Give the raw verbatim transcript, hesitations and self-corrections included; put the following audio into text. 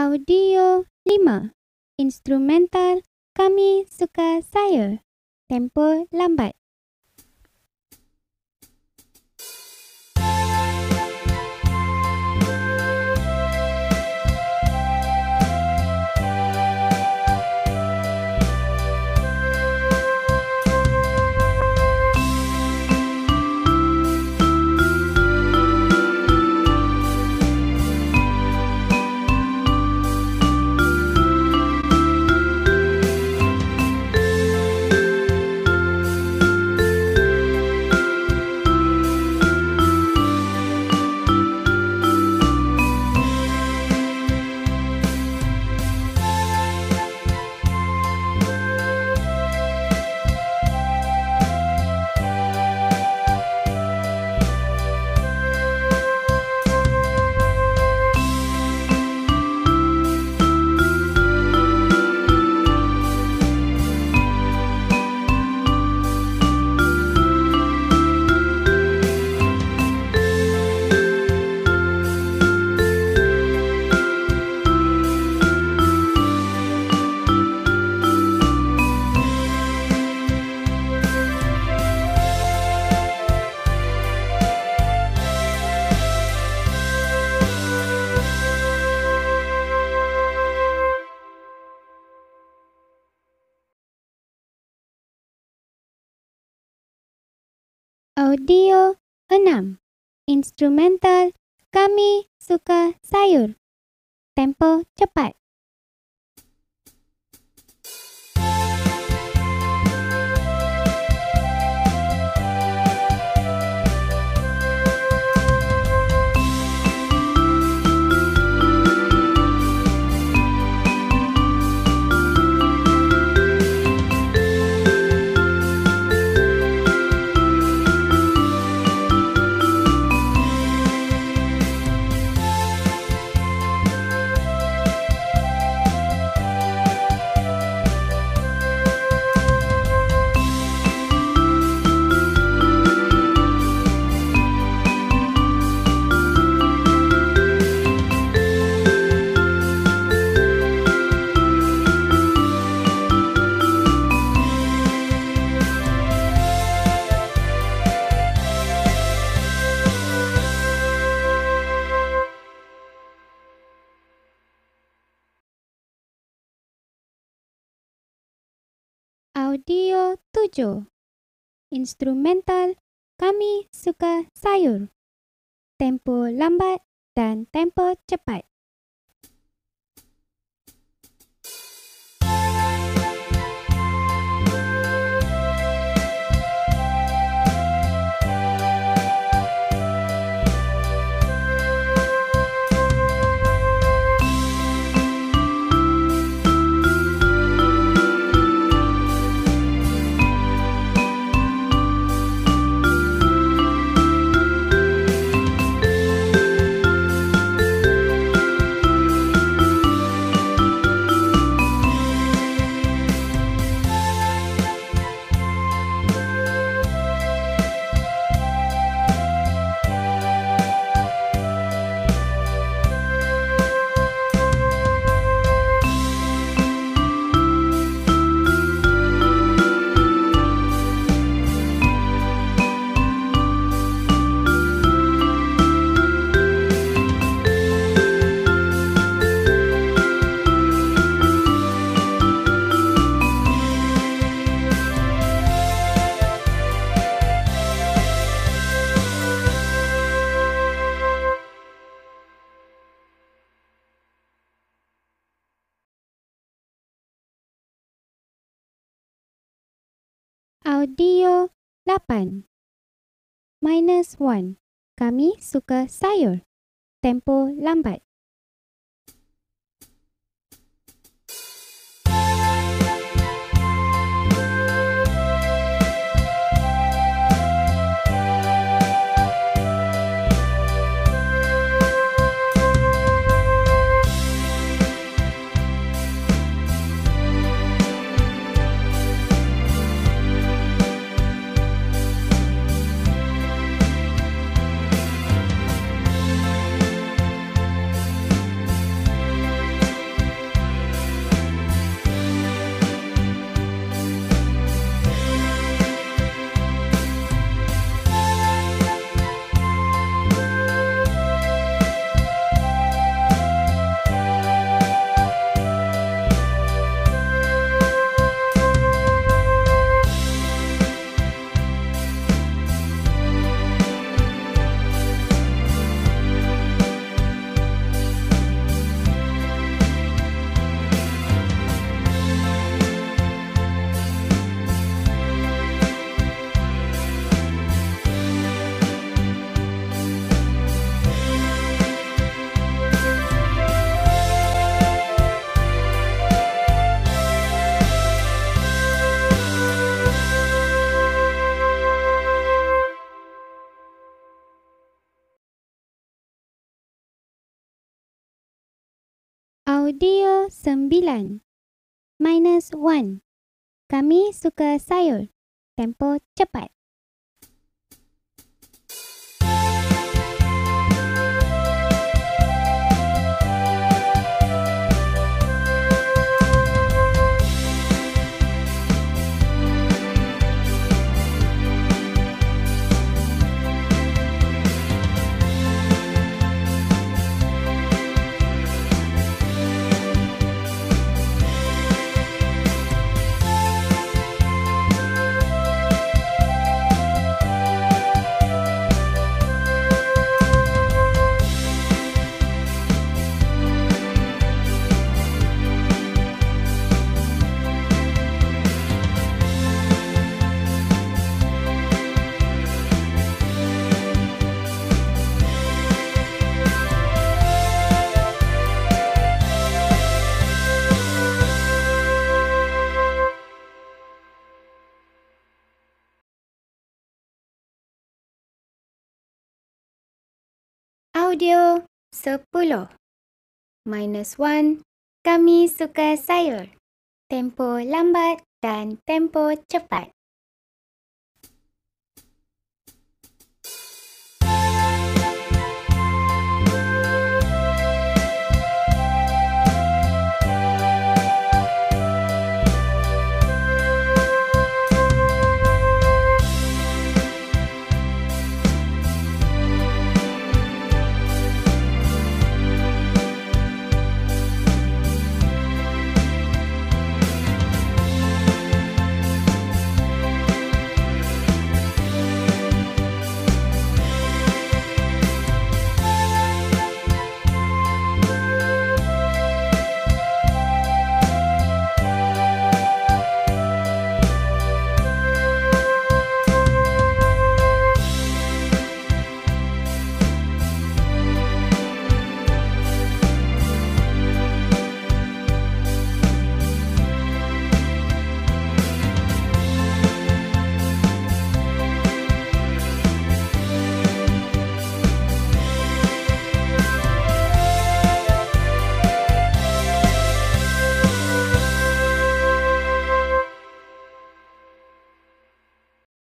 Audio lima. Instrumental Kami Suka Saya. Tempo lambat. Audio enam. Instrumental Kami Suka Sayur. Tempo cepat. Audio tujuh. Instrumental Kami Suka Sayur. Tempo lambat dan tempo cepat. Audio lapan. Minus satu. Kami Suka Sayur. Tempo lambat. Oh dear, sembilan. Minus one. Kami suka sayur. Tempo cepat. Audio sepuluh. Minus one. Kami suka sayur. Tempo lambat dan tempo cepat.